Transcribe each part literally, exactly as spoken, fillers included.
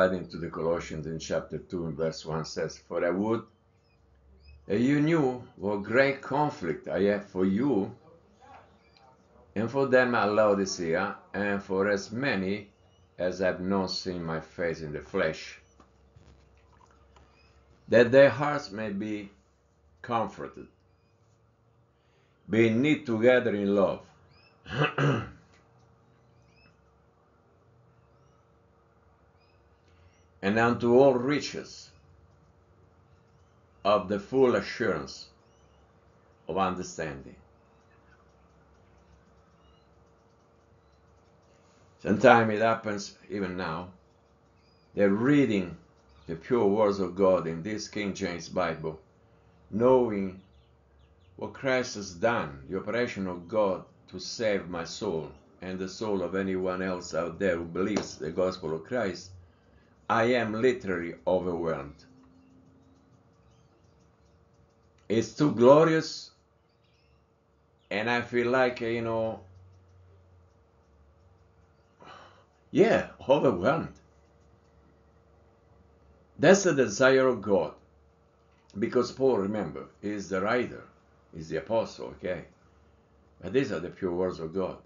writing to the Colossians in chapter two and verse one says, "For I would that you knew what great conflict I have for you and for them at Laodicea, and for as many as have not seen my face in the flesh, that their hearts may be comforted, being knit together in love." "And unto all riches of the full assurance of understanding." Sometimes it happens even now. They're reading the pure words of God in this King James Bible, knowing what Christ has done, the operation of God to save my soul and the soul of anyone else out there who believes the gospel of Christ. I am literally overwhelmed. It's too glorious, and I feel like, you know, yeah, overwhelmed. That's the desire of God, because Paul, remember, is the writer, is the apostle, okay? But these are the pure words of God.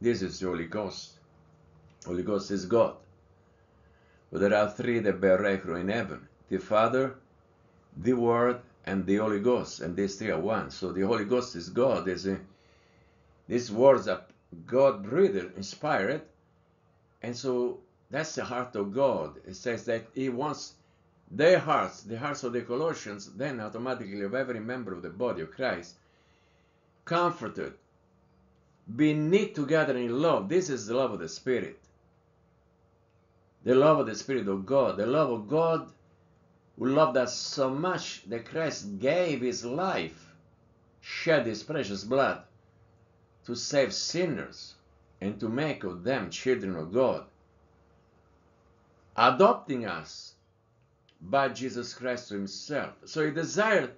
This is the Holy Ghost. Holy Ghost is God. But there are three that bear record in heaven: the Father, the Word, and the Holy Ghost. And these three are one. So the Holy Ghost is God. A, these words are God-breathed, inspired. And so that's the heart of God. It says that He wants their hearts, the hearts of the Colossians, then automatically of every member of the body of Christ, comforted, being knit together in love. This is the love of the Spirit. The love of the Spirit of God, the love of God who loved us so much that Christ gave His life, shed His precious blood to save sinners and to make of them children of God, adopting us by Jesus Christ to Himself. So He desired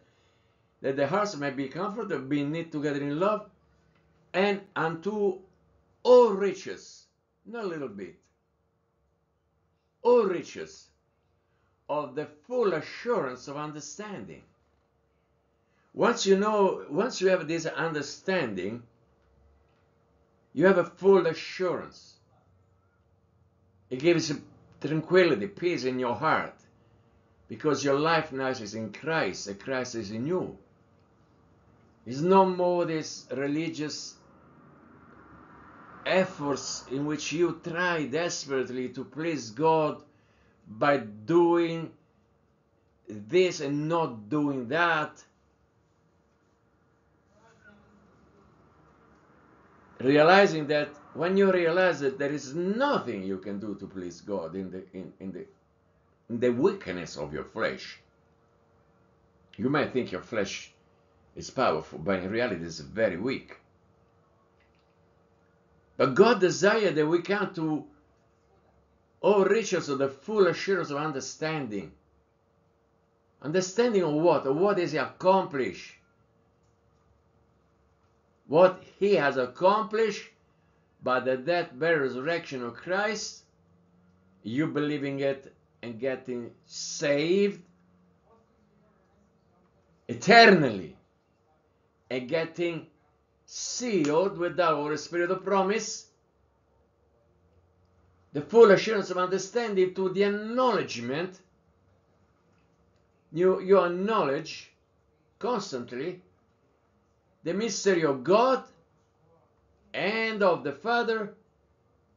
that the hearts may be comforted, being knit together in love, and unto all riches, not a little bit, all riches of the full assurance of understanding. Once you know, once you have this understanding, you have a full assurance. It gives you tranquility, peace in your heart, because your life now is in Christ, and Christ is in you. It's no more this religious efforts in which you try desperately to please God by doing this and not doing that. Realizing that when you realize that there is nothing you can do to please God in the in, in the in the weakness of your flesh. You might think your flesh is powerful, but in reality it's very weak. But God desired that we come to all riches of the full assurance of understanding. Understanding of what? Of what is He accomplished? What He has accomplished by the death, burial, resurrection of Christ, you believing it and getting saved eternally and getting sealed with the Holy Spirit of promise, the full assurance of understanding to the acknowledgement. You, you acknowledge constantly the mystery of God and of the Father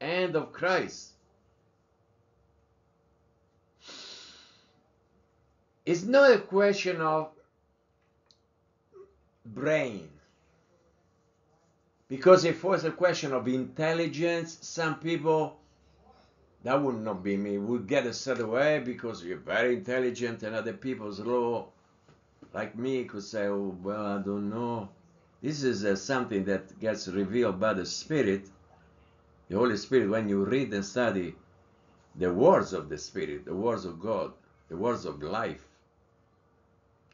and of Christ. It's not a question of brain. Because if it was a question of intelligence, some people, that would not be me, would get a certain way because you're very intelligent, and other people's low, like me, could say, oh, well, I don't know. This is uh, something that gets revealed by the Spirit, the Holy Spirit, when you read and study the words of the Spirit, the words of God, the words of life.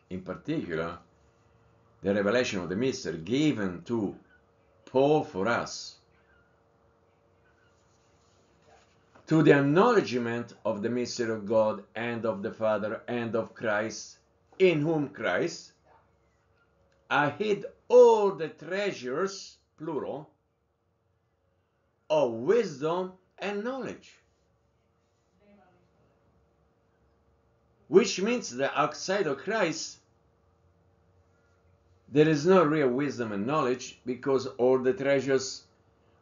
In particular, the revelation of the mystery given to Paul for us. to the acknowledgement of the mystery of God and of the Father and of Christ, in whom Christ I hid all the treasures, plural, of wisdom and knowledge. Which means that outside of Christ, there is no real wisdom and knowledge, because all the treasures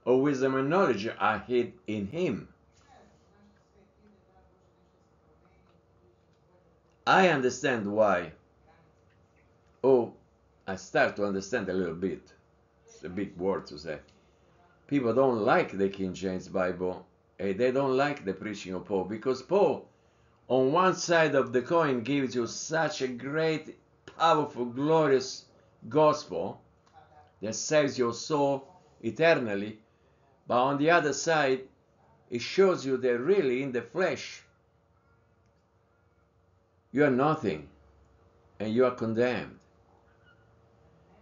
of wisdom and knowledge are hid in Him. I understand why. Oh, I start to understand a little bit. It's a big word to say. People don't like the King James Bible. They don't like the preaching of Paul, because Paul, on one side of the coin, gives you such a great, powerful, glorious gospel that saves your soul eternally, but on the other side, it shows you that really, in the flesh, you are nothing, and you are condemned.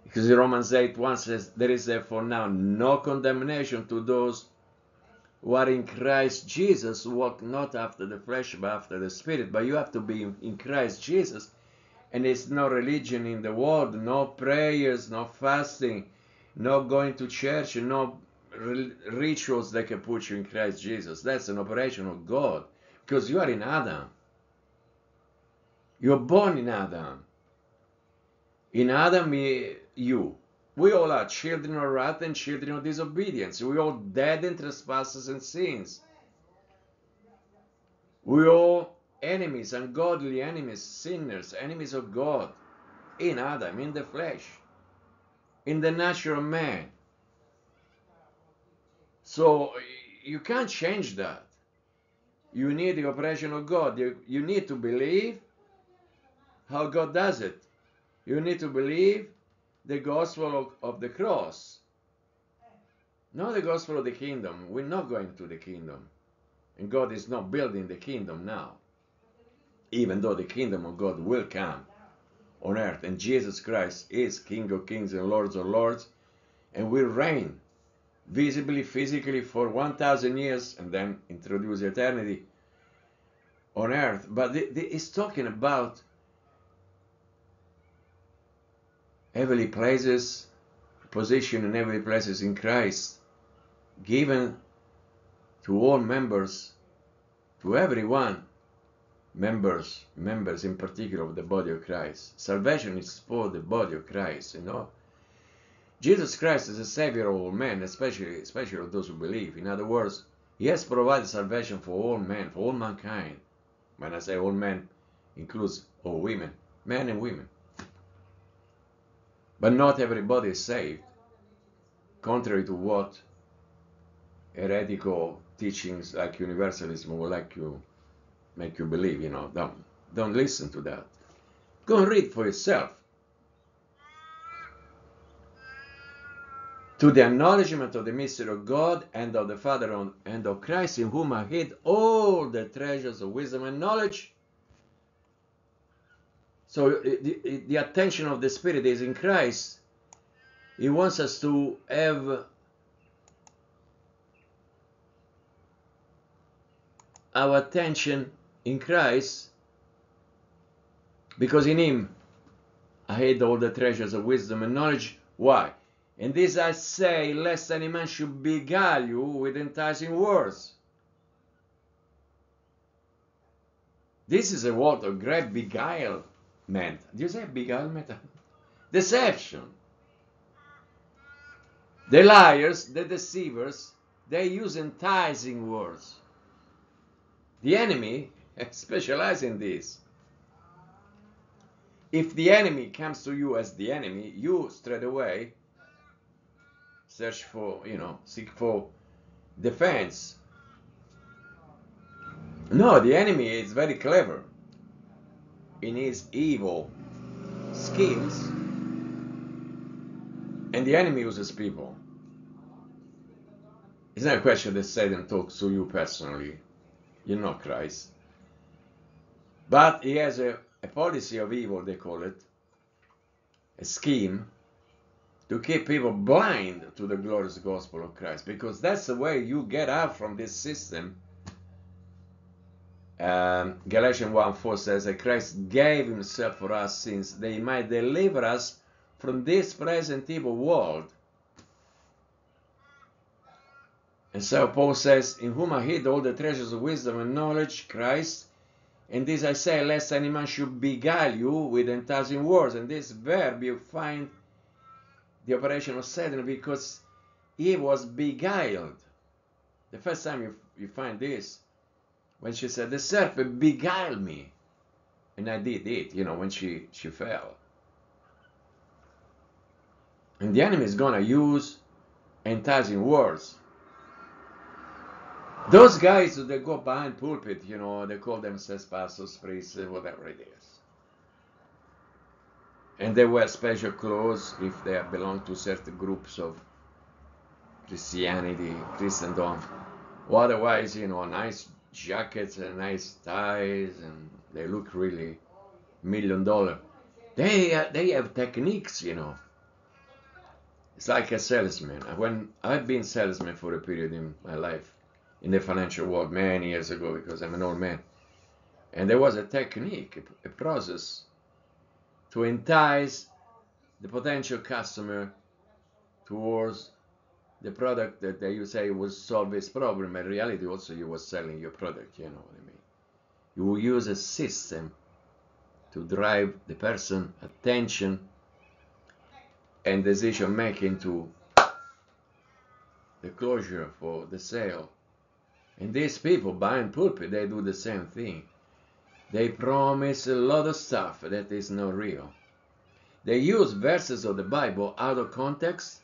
Because Romans eight one says, there is therefore now no condemnation to those who are in Christ Jesus, who walk not after the flesh, but after the Spirit. But you have to be in Christ Jesus, and there's no religion in the world, no prayers, no fasting, no going to church, no rituals that can put you in Christ Jesus. That's an operation of God, because you are in Adam. You're born in Adam. In Adam, you. We all are children of wrath and children of disobedience. We're all dead in trespasses and sins. We're all enemies, ungodly enemies, sinners, enemies of God. In Adam, in the flesh, in the natural man. So you can't change that. You need the operation of God. You, you need to believe how God does it. You need to believe the gospel of, of the cross, not the gospel of the kingdom. We're not going to the kingdom, and God is not building the kingdom now, even though the kingdom of God will come on earth, and Jesus Christ is King of Kings and Lords of Lords, and will reign visibly, physically, for one thousand years, and then introduce eternity on earth. But it's talking about heavenly places, position in heavenly places in Christ, given to all members, to everyone, members, members in particular of the body of Christ. Salvation is for the body of Christ, you know. Jesus Christ is a savior of all men, especially, especially of those who believe. In other words, He has provided salvation for all men, for all mankind. When I say all men, includes all women, men and women. But not everybody is saved, contrary to what heretical teachings like universalism would like you, make you believe, you know. Don't, don't listen to that. Go and read for yourself. To the acknowledgement of the mystery of God and of the Father and of Christ, in whom I hid all the treasures of wisdom and knowledge. So the, the attention of the Spirit is in Christ. He wants us to have our attention in Christ, because in Him I hid all the treasures of wisdom and knowledge. Why? And this I say, lest any man should beguile you with enticing words. This is a word of great beguile. Do you say beguilement? Deception. The liars, the deceivers, they use enticing words. The enemy specializes in this. If the enemy comes to you as the enemy, you straight away search for, you know, seek for defense. No, the enemy is very clever in his evil schemes, and the enemy uses people. It's not a question that Satan talks to you personally. You're not Christ. But he has a, a policy of evil, they call it, a scheme to keep people blind to the glorious gospel of Christ, because that's the way you get out from this system Um, Galatians one four says that Christ gave himself for us sins, that he might deliver us from this present evil world. And so Paul says, in whom are hid all the treasures of wisdom and knowledge, Christ. And this I say, lest any man should beguile you with enticing words. And this verb you find the operation of Satan, because he was beguiled. The first time you, you find this, when she said, the serpent beguiled me. And I did it, you know, when she, she fell. And the enemy is going to use enticing words. Those guys who they go behind pulpit, you know, they call themselves pastors, priests, whatever it is. And they wear special clothes if they belong to certain groups of Christianity, Christendom. Well, otherwise, you know, nice jackets and nice ties, and they look really million dollar. They, they have techniques, you know. It's like a salesman. When I've been salesman for a period in my life, in the financial world many years ago, because I'm an old man. And there was a technique, a process to entice the potential customer towards the product that you say will solve his problem. In reality, also, you were selling your product, you know what I mean. You will use a system to drive the person's attention and decision-making to the closure for the sale. And these people buying pulpit, they do the same thing. They promise a lot of stuff that is not real. They use verses of the Bible out of context,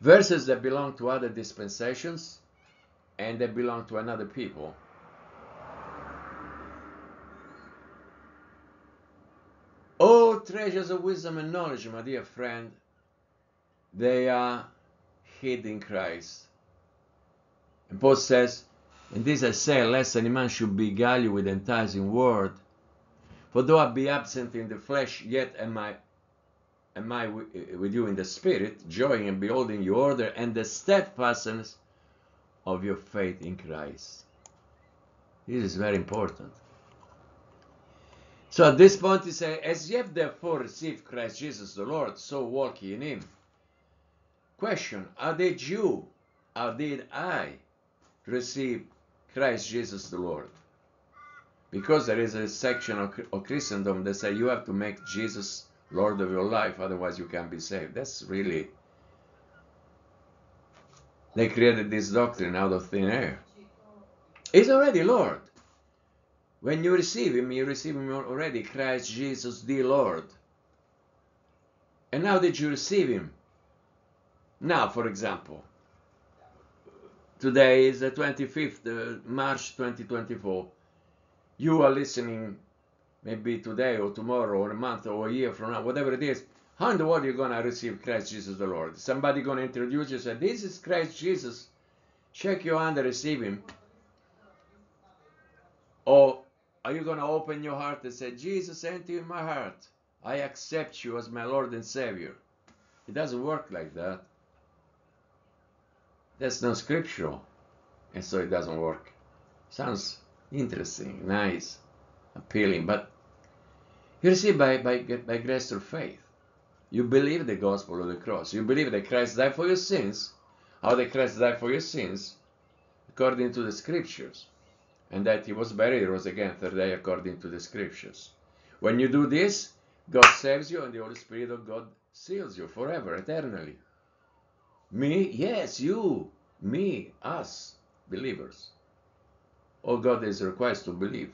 verses that belong to other dispensations, and they belong to another people. All treasures of wisdom and knowledge, my dear friend, they are hid in Christ. And Paul says, and this I say, lest any man should beguile you with enticing word. For though I be absent in the flesh, yet am I, am I with you in the spirit, joying and beholding your order and the steadfastness of your faith in Christ. This is very important. So at this point he says, as ye have therefore received Christ Jesus the Lord, so walk ye in him. Question, how did you, how did I, receive Christ Jesus the Lord? Because there is a section of, of Christendom that say you have to make Jesus Lord of your life, otherwise you can't be saved. That's really... They created this doctrine out of thin air. He's already Lord. When you receive him, you receive him already, Christ Jesus the Lord. And how did you receive him? Now, for example, today is the twenty-fifth of March twenty twenty-four. You are listening maybe today or tomorrow or a month or a year from now, whatever it is. How in the world are you going to receive Christ Jesus the Lord? Somebody going to introduce you and say, this is Christ Jesus. Shake your hand and receive him. Or are you going to open your heart and say, Jesus, enter in my heart. I accept you as my Lord and Savior. It doesn't work like that. That's not scriptural, and so it doesn't work. Sounds interesting, nice, appealing, but you receive by, by, by grace through faith. You believe the gospel of the cross. You believe that Christ died for your sins, how that Christ died for your sins, according to the scriptures, and that he was buried, he rose again the third day, according to the scriptures. When you do this, God saves you, and the Holy Spirit of God seals you forever, eternally. Me? Yes, you, me, us, believers. All God is required to believe.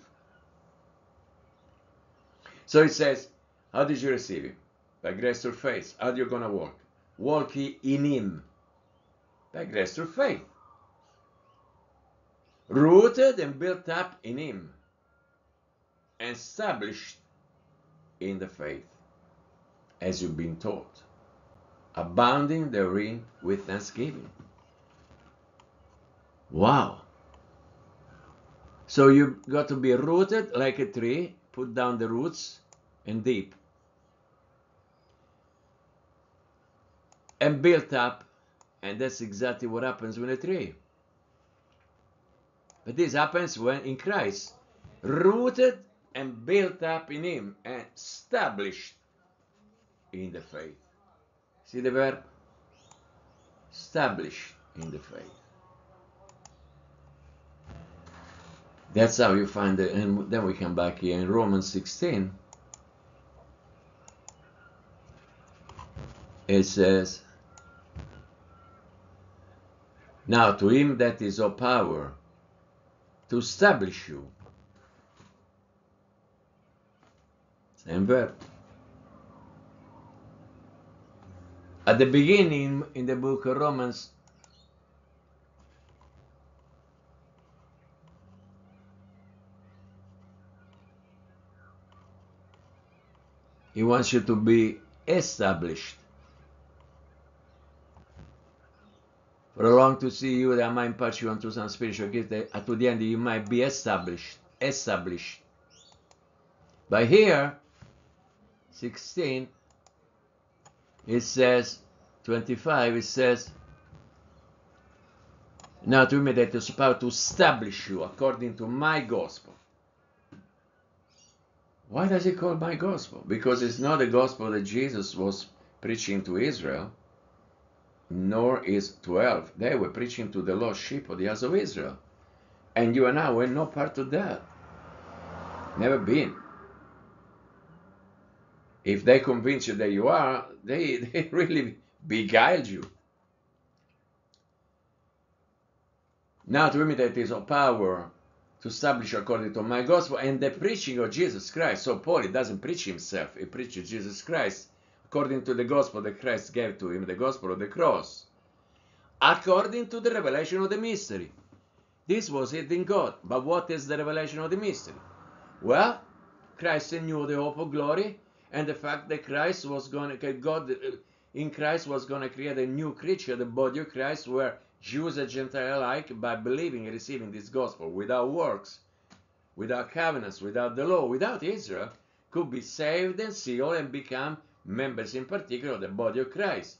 So it says, how did you receive him? By grace through faith. How are you going to walk? Walk ye in him. By grace through faith. Rooted and built up in him. Established in the faith. As you've been taught. Abounding therein with thanksgiving. Wow. So you've got to be rooted like a tree, put down the roots and deep. And built up, and that's exactly what happens with a tree. But this happens when in Christ, rooted and built up in Him and established in the faith. See the verb? Established in the faith. That's how you find it. And then we come back here in Romans sixteen. It says, now to Him that is of power to establish you. Same verb. At the beginning in the book of Romans, He wants you to be established. For I long to see you that I might impart you unto some spiritual gift, that to the end you might be established. Established. But here, sixteen, it says, twenty-five, it says, now to me that is power to establish you according to my gospel. Why does he call my gospel? Because it's not the gospel that Jesus was preaching to Israel, nor is twelve. They were preaching to the lost sheep of the house of Israel. And you and I were no part of that. Never been. If they convince you that you are, they, they really beguiled you. Now to me that is of power to establish according to my gospel and the preaching of Jesus Christ. So Paul, he doesn't preach himself. He preaches Jesus Christ according to the gospel that Christ gave to him, the gospel of the cross, according to the revelation of the mystery. This was it in God. But what is the revelation of the mystery? Well, Christ knew the hope of glory and the fact that Christ was going to, God in Christ was going to create a new creature, the body of Christ, where Jews and Gentiles alike, by believing and receiving this gospel, without works, without covenants, without the law, without Israel, could be saved and sealed and become members in particular of the body of Christ,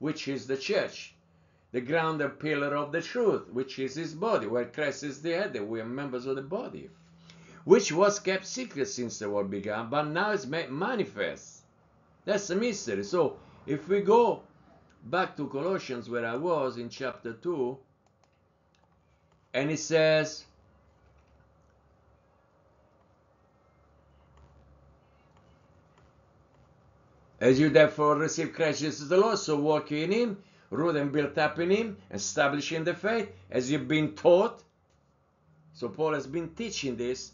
which is the church, the ground and pillar of the truth, which is His body, where Christ is the head, and we are members of the body, which was kept secret since the world began, but now it's made manifest. That's a mystery. So if we go back to Colossians, where I was in chapter two, and it says, as you therefore receive Christ Jesus the Lord, so walk ye in Him, rooted and built up in Him, established in the faith, as you've been taught. So Paul has been teaching this,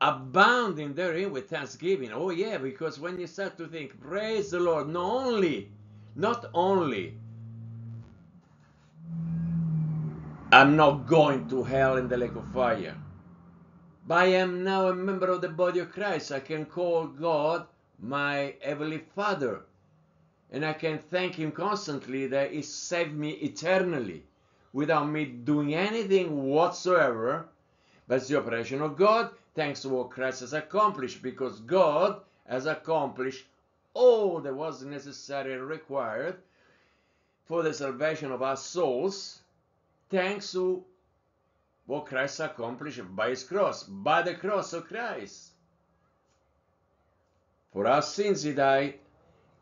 abounding therein with thanksgiving. Oh yeah, because when you start to think, praise the Lord, not only Not only I'm not going to hell in the lake of fire, but I am now a member of the body of Christ. I can call God my Heavenly Father, and I can thank Him constantly that He saved me eternally without me doing anything whatsoever. But it's the operation of God, thanks to what Christ has accomplished, because God has accomplished all that was necessary and required for the salvation of our souls, thanks to what Christ accomplished by His cross, by the cross of Christ. For our sins He died,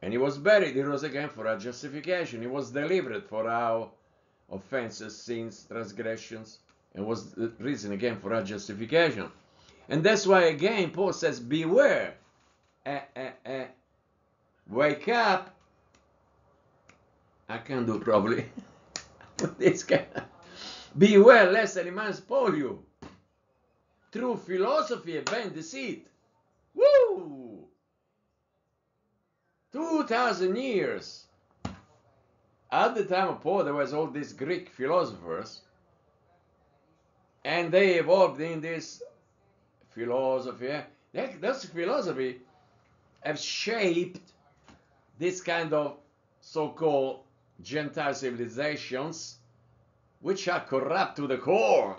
and He was buried. He rose again for our justification. He was delivered for our offenses, sins, transgressions, and was risen again for our justification. And that's why again Paul says, beware. Eh, eh, eh. Wake up! I can't do probably with this guy. Beware lest any man spoil you through philosophy and vain deceit. Woo! Two thousand years. At the time of Paul, there was all these Greek philosophers, and they evolved in this philosophy. That philosophy have shaped this kind of so-called Gentile civilizations, which are corrupt to the core,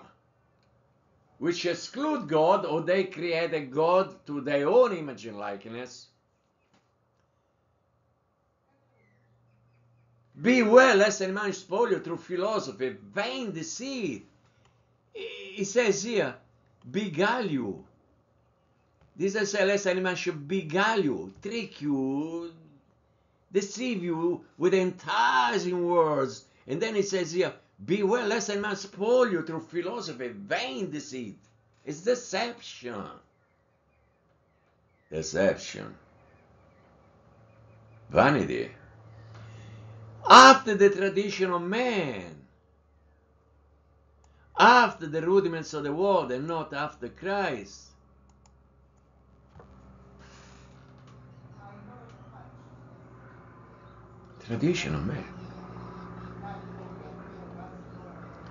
which exclude God, or they create a God to their own image and likeness. Beware lest any man spoil you through philosophy, vain deceit, it says here, beguile you. This is a less animal should beguile you, trick you, deceive you with enticing words. And then it says here, beware lest a man spoil you through philosophy, vain deceit. It's deception. Deception. Vanity. After the tradition of man, after the rudiments of the world, and not after Christ. Tradition of man.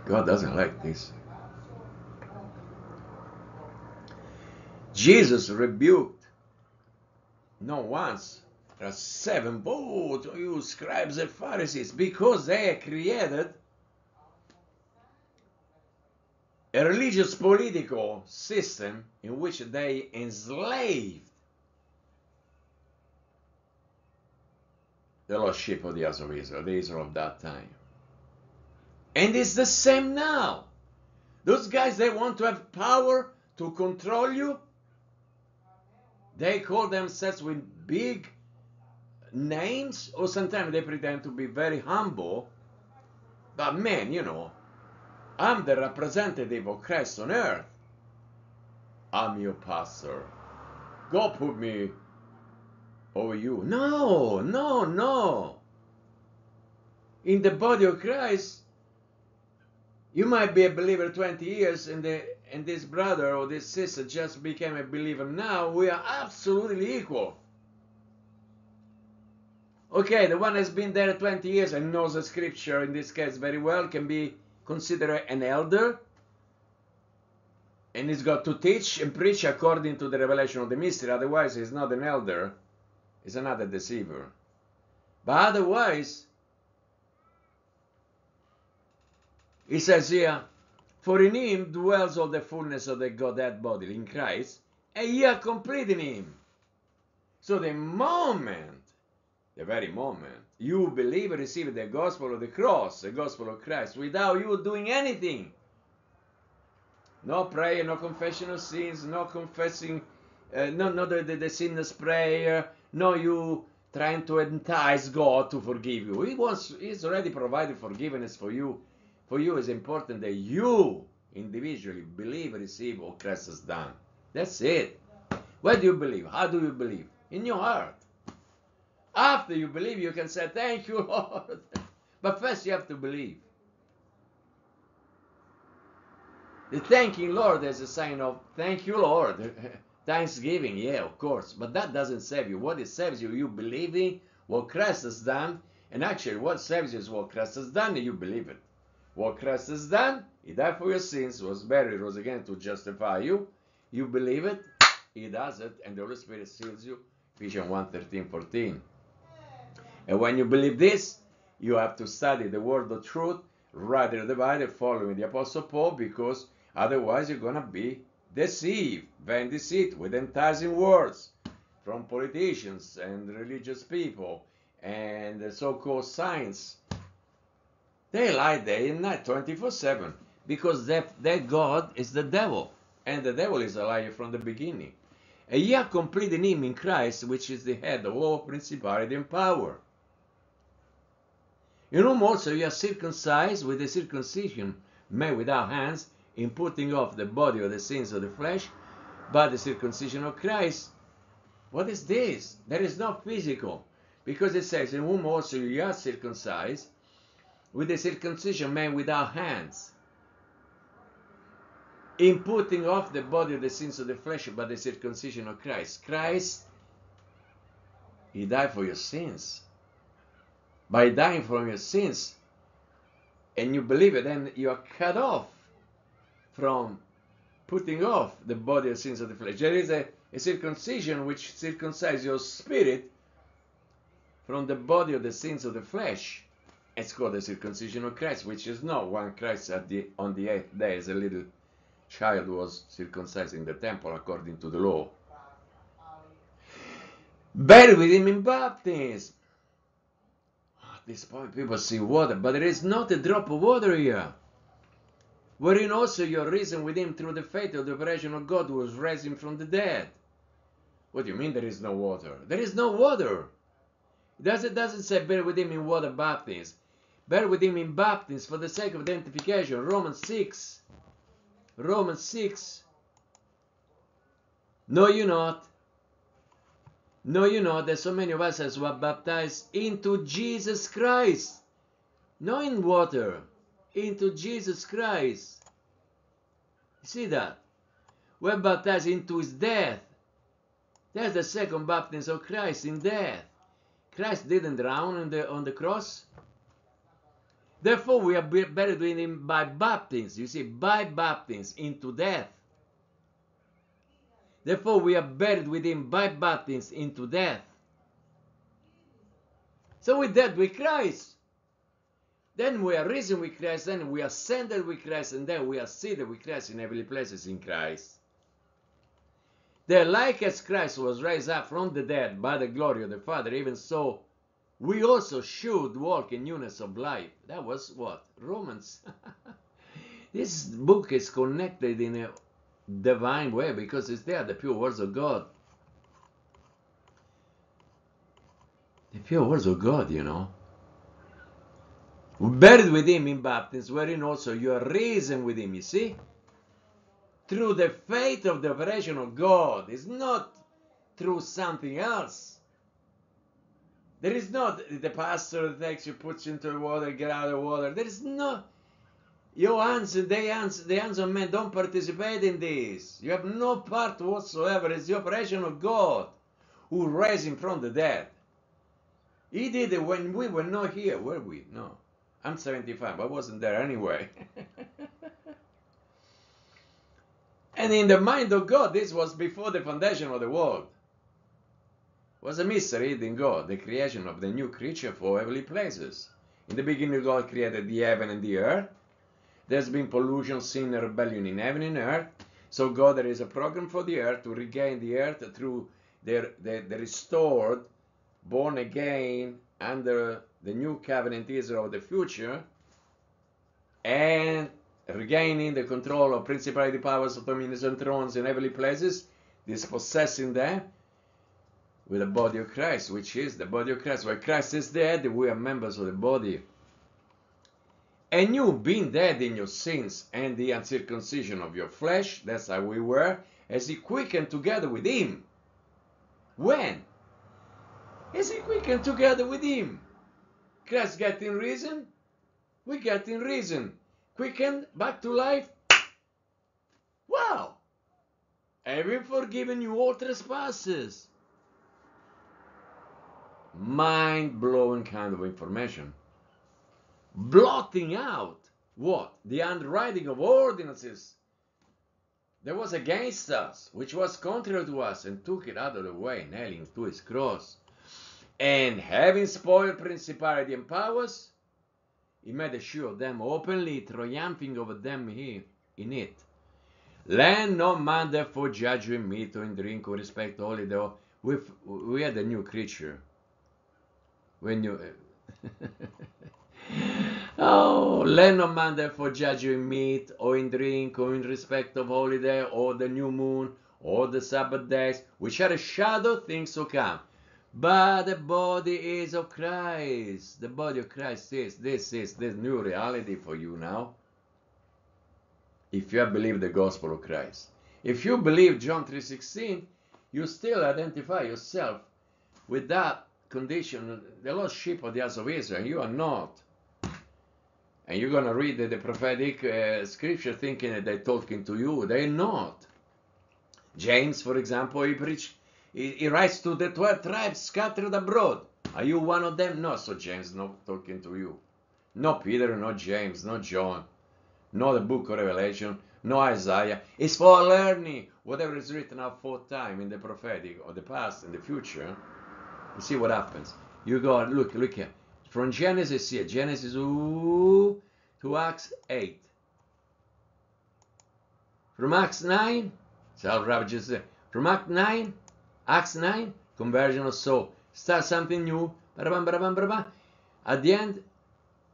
God doesn't like this. Jesus rebuked, not once, there are seven, woe to you scribes and Pharisees, because they created a religious political system in which they enslaved the lost sheep of the house of Israel, the Israel of that time. And it's the same now. Those guys, they want to have power to control you. They call themselves with big names, or sometimes they pretend to be very humble. But man, you know, I'm the representative of Christ on earth. I'm your pastor. God put me over you. No, no, no. In the body of Christ, you might be a believer twenty years, and, the, and this brother or this sister just became a believer now. We are absolutely equal. Okay, the one that's been there twenty years and knows the scripture, in this case, very well, can be considered an elder. And he's got to teach and preach according to the revelation of the mystery. Otherwise, he's not an elder. He's another deceiver. But otherwise, it says here, for in him dwells all the fullness of the Godhead bodily, in Christ, and ye are complete in him. So the moment, the very moment, you believe and receive the gospel of the cross, the gospel of Christ, without you doing anything, no prayer, no confession of sins, no confessing, uh, no, no the, the, the sinner's prayer, no you trying to entice God to forgive you. He wants, he's already provided forgiveness for you. For you, it's important that you individually believe, receive what Christ has done. That's it. Where do you believe? How do you believe? In your heart. After you believe, you can say, thank you, Lord. But first, you have to believe. The thanking Lord is a sign of, thank you, Lord. Thanksgiving, yeah, of course. But that doesn't save you. What it saves you, you believing what Christ has done. And actually, what saves you is what Christ has done, and you believe it. What Christ has done, he died for your sins, was buried, rose again to justify you. You believe it, he does it, and the Holy Spirit seals you. Ephesians one, thirteen, fourteen. And when you believe this, you have to study the word of truth, rightly divided, following the Apostle Paul, because otherwise you're going to be deceived, vain deceit, with enticing words from politicians and religious people and the so-called science. They lie day and night, twenty-four seven, because their God is the devil, and the devil is a liar from the beginning. And ye are complete in him, in Christ, which is the head of all principality and power. In whom also ye are circumcised with the circumcision made without hands, in putting off the body of the sins of the flesh, by the circumcision of Christ. What is this? That is not physical, because it says, in whom also ye are circumcised, with the circumcision made without hands, in putting off the body of the sins of the flesh by the circumcision of Christ. Christ, he died for your sins. By dying for your sins, and you believe it, then you are cut off from putting off the body of the sins of the flesh. There is a, a circumcision which circumcises your spirit from the body of the sins of the flesh. It's called the circumcision of Christ, which is not when Christ at the, on the eighth day as a little child was circumcised in the temple according to the law. Buried with him in baptism. At this point people see water, but there is not a drop of water here. wherein also you are risen with him through the faith of the operation of God who was raised him from the dead. What do you mean there is no water? There is no water. It doesn't, doesn't say bear with him in water baptism. Bear with him in baptism for the sake of identification. Romans six. Romans six. Know you not. Know you not that so many of us as were baptized into Jesus Christ. Not in water. Into Jesus Christ. You see that? We're baptized into his death. That's the second baptism of Christ in death. Christ didn't drown on the, on the cross. Therefore, we are buried with him by baptism. You see, by baptism into death. Therefore, we are buried with him by baptism into death. So we're dead with Christ. Then we are risen with Christ, then we are ascended with Christ, and then we are seated with Christ in heavenly places in Christ. That like as Christ was raised up from the dead by the glory of the Father, even so we also should walk in newness of life. That was what? Romans. This book is connected in a divine way because it's there, the pure words of God. The pure words of God, you know. Buried with him in baptism, wherein also you are risen with him, you see? Through the faith of the operation of God. It's not through something else. There is not the pastor takes you, puts you into the water, get out of the water. There is no... Your hands, they hands, the hands of men don't participate in this. You have no part whatsoever. It's the operation of God who raised him from the dead. He did it when we were not here, were we? No. I'm seventy-five, I wasn't there anyway. And in the mind of God, this was before the foundation of the world. It was a mystery in God, the creation of the new creature for heavenly places. In the beginning, God created the heaven and the earth. There's been pollution, sin, and rebellion in heaven and earth. So God, there is a program for the earth to regain the earth through the, the, the restored, born again, under the new covenant Israel of the future, and regaining the control of principality, powers, dominions, and thrones in heavenly places, dispossessing them with the body of Christ, which is the body of Christ. Where Christ is dead, we are members of the body. And you being dead in your sins and the uncircumcision of your flesh, that's how we were, as he quickened together with him. When? As he quickened together with him. Christ got in risen, we got in risen, quickened, back to life. Wow! Having forgiven you all trespasses. Mind-blowing kind of information. Blotting out, what? The handwriting of ordinances that was against us, which was contrary to us, and took it out of the way, nailing to his cross. And having spoiled principality and powers, he made a show of them openly, triumphing over them he, in it. Let no man therefore judge with meat or in drink or respect holy, though we we are the new creature. When you oh, let no man therefore judge with meat or in drink or in respect of holiday or the new moon or the Sabbath days, which are a shadow of things to come. But the body is of Christ. The body of Christ is. This is this new reality for you now. If you have believed the gospel of Christ. If you believe John three sixteen, you still identify yourself with that condition. The lost sheep of the house of Israel. You are not. And you're going to read the, the prophetic uh, scripture thinking that they're talking to you. They're not. James, for example, he preached. He writes to the twelve tribes scattered abroad. Are you one of them? No, so James not talking to you. No Peter, no James, no John, no the book of Revelation, no Isaiah. It's for learning whatever is written out for time in the prophetic or the past and the future. You see what happens. You go, look, look here. From Genesis here, Genesis ooh, to Acts eight. From Acts nine, self ravages there. From Acts nine, Acts nine, conversion of soul. Start something new. At the end,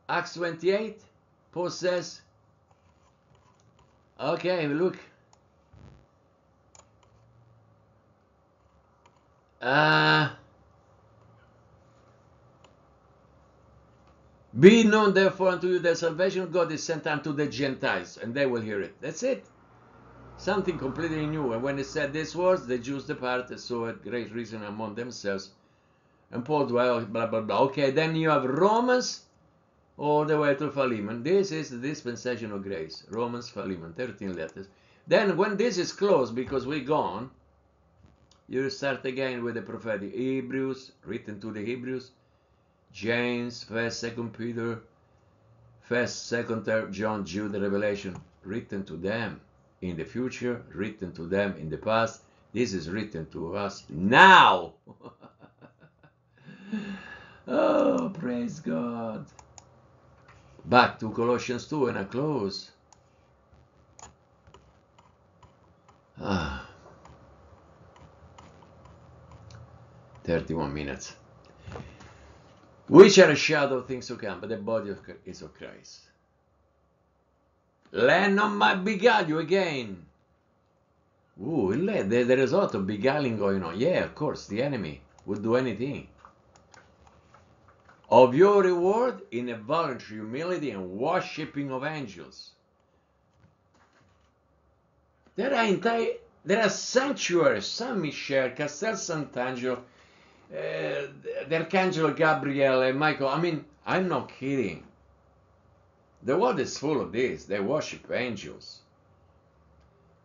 Acts twenty-eight, Paul says, Okay, look. Uh, be known therefore unto you the salvation of God is sent unto the Gentiles, and they will hear it. That's it. Something completely new. And when he said these words, the Jews departed, so at great reason among themselves. And Paul dwelt, blah, blah, blah. Okay, then you have Romans all the way to Philemon. This is the dispensation of grace. Romans, Philemon, thirteen letters. Then when this is closed, because we're gone, you start again with the prophetic Hebrews, written to the Hebrews, James, first, second Peter, first, second John, Jude, Revelation, written to them in the future, written to them in the past. This is written to us now. Oh, praise God. Back to Colossians two and I close. Ah. thirty-one minutes. Which are a shadow of things to come, but the body of Christ is of Christ. Land on my beguile you again. Ooh, there, there is a lot of beguiling going on. Yeah, of course, the enemy would do anything. Of your reward in a voluntary humility and worshipping of angels. There are entire, there are sanctuaries, San Michel, Castel Sant'Angelo, uh, the Archangel Gabriel and Michael. I mean, I'm not kidding. The world is full of this. They worship angels.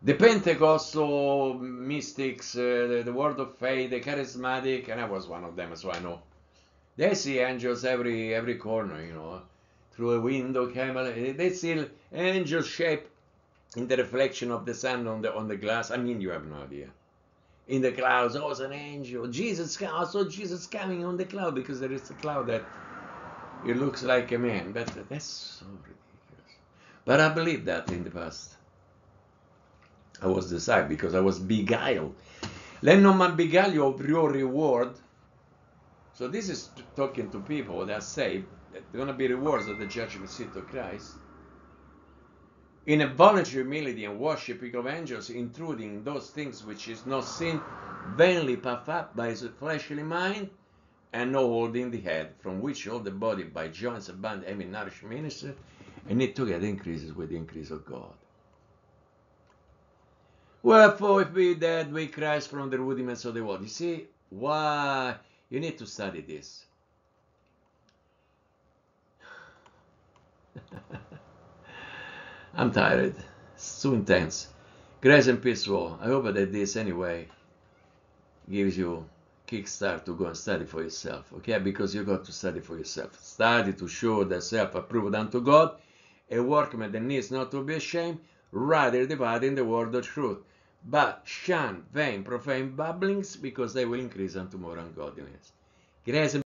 The Pentecostal mystics, uh, the, the Word of Faith, the Charismatic, and I was one of them as well, I know. They see angels every every corner, you know. Through a window camera, they see angel shape in the reflection of the sun on the on the glass. I mean, you have no idea. In the clouds, oh, it's an angel. Jesus, I saw Jesus coming on the cloud because there is a cloud that it looks like a man. But that's so ridiculous. But I believed that in the past. I was deceived because I was beguiled. Let no man beguile you of your reward. So this is talking to people that say that they're going to be rewards of the judgment seat of Christ. In a voluntary humility and worshipping of angels, intruding those things which is not seen, vainly puffed up by his fleshly mind, and no holding the head, from which all the body by joints and band having nourished minister, and it together increases with the increase of God. Wherefore, if we dead with Christ from the rudiments of the world. You see why you need to study this. I'm tired. It's too intense. Grace and peace to all. I hope that this, anyway, gives you kickstart to go and study for yourself, okay? Because you got to study for yourself. Study to show thyself approved unto God, a workman that needs not to be ashamed, rather dividing the word of truth. But shun vain, profane babblings, because they will increase unto more ungodliness. Grace and